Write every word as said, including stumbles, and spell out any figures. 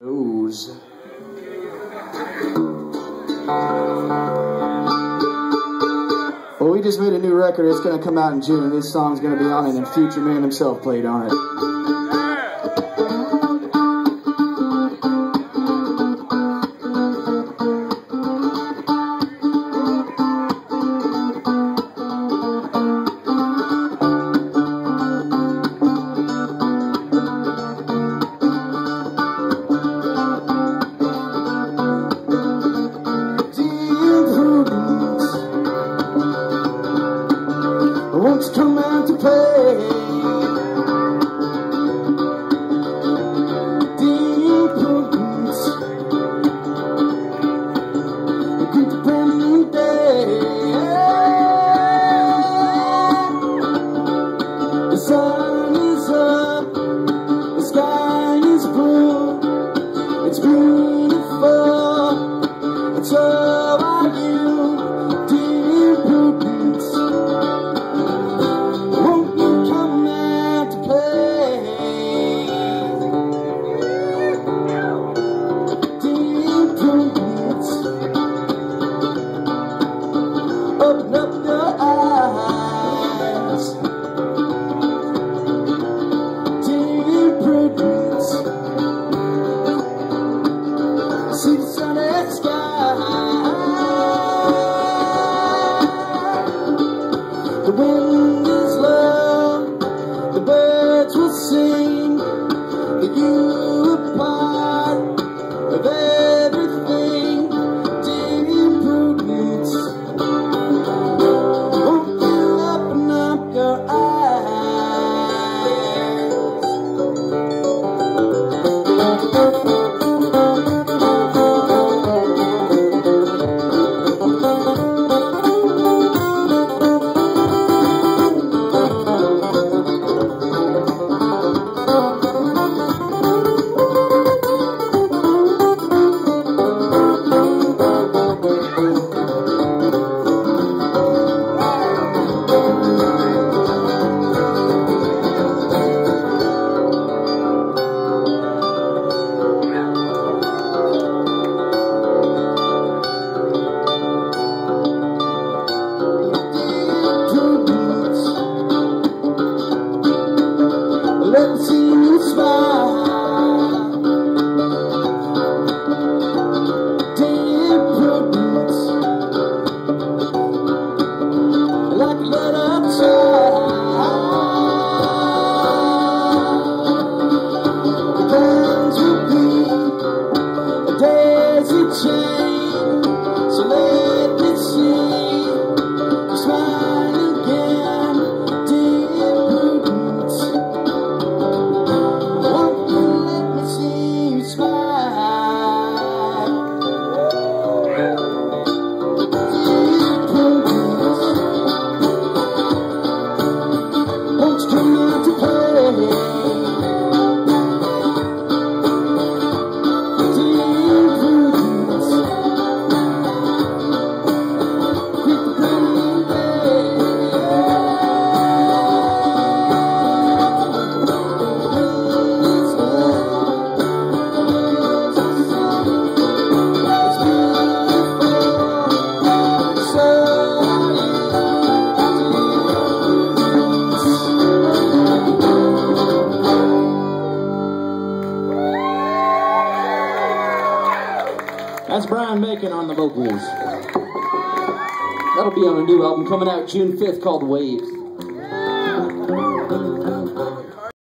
Those. Well, we just made a new record. It's going to come out in June. This song's going to be on it, and Future Man himself played on it. Won't you come out to play? Dear Prudence, a great brand new day. The sun is up, the sky is blue, it's beautiful, and so are you. Open up your eyes, dear Prudence. See the sunny sky. The wind is low, the birds will sing. The you are part of everything, dear Prudence. Let's see you smile, dear Prudence, like a little child. The days will be a daisy chain, so let me see you smile again, dear Prudence. That's Brian Beken on the vocals. That'll be on a new album coming out June fifth called Waves.